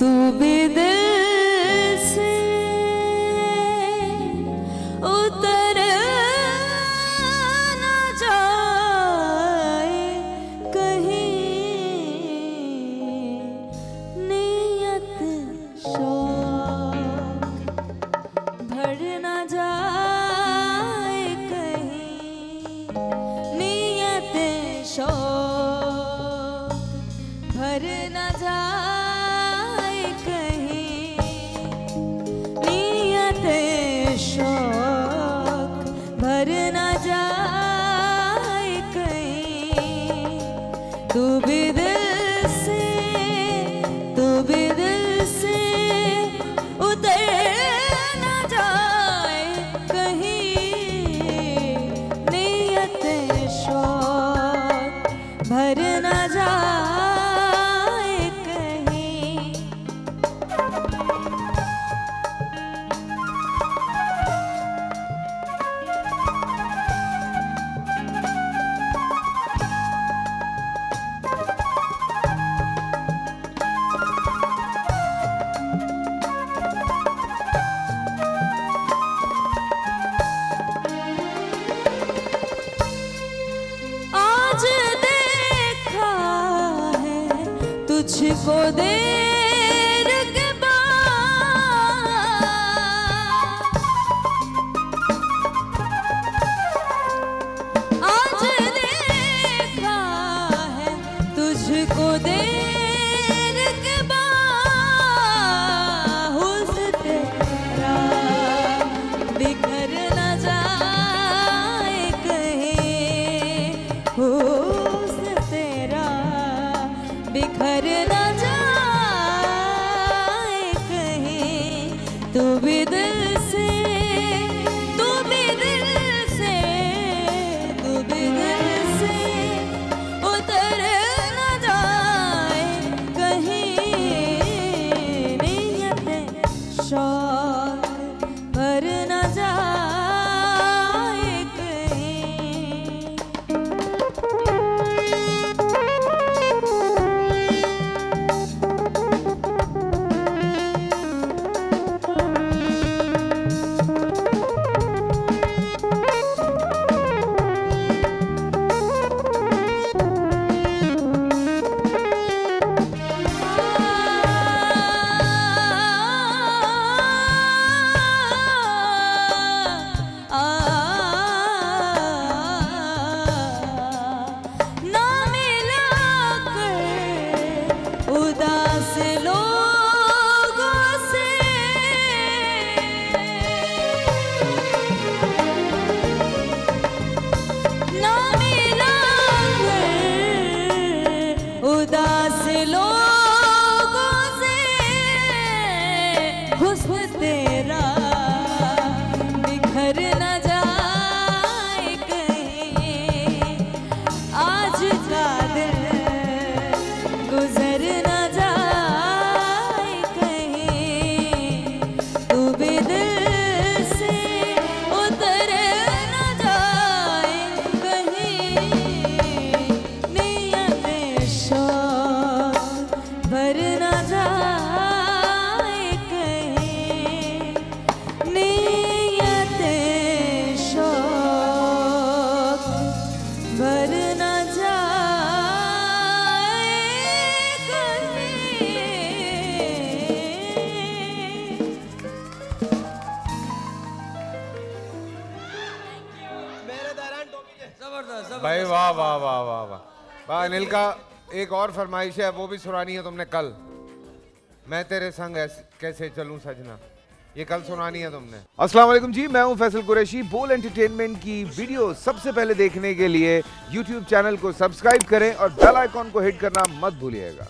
तू भी दिल से उतर ना जाए कहीं नियत शौक भर ना जाए कहीं नियत शौक भर ना जाए तुझको देर के बाद आज देखा है तुझको देर के बाद हुस्न तेरा बिखर ना जाए कहीं हुस्न तेरा बिखर ना जाए कहीं तू भी दिल से तू भी दिल से उतर ना जाए कहीं नियत शौक भर ना जाए कहीं। भाई वाह वाह वाह वाह वाह। अनिल का एक और फरमाइश है, वो भी सुनानी है तुमने कल। मैं तेरे संग कैसे चलूं सजना, ये कल सुनानी है तुमने। अस्सलाम वालेकुम जी, मैं हूं फैसल कुरैशी। बोल एंटरटेनमेंट की वीडियो सबसे पहले देखने के लिए YouTube चैनल को सब्सक्राइब करें और बेल आइकॉन को हिट करना मत भूलिएगा।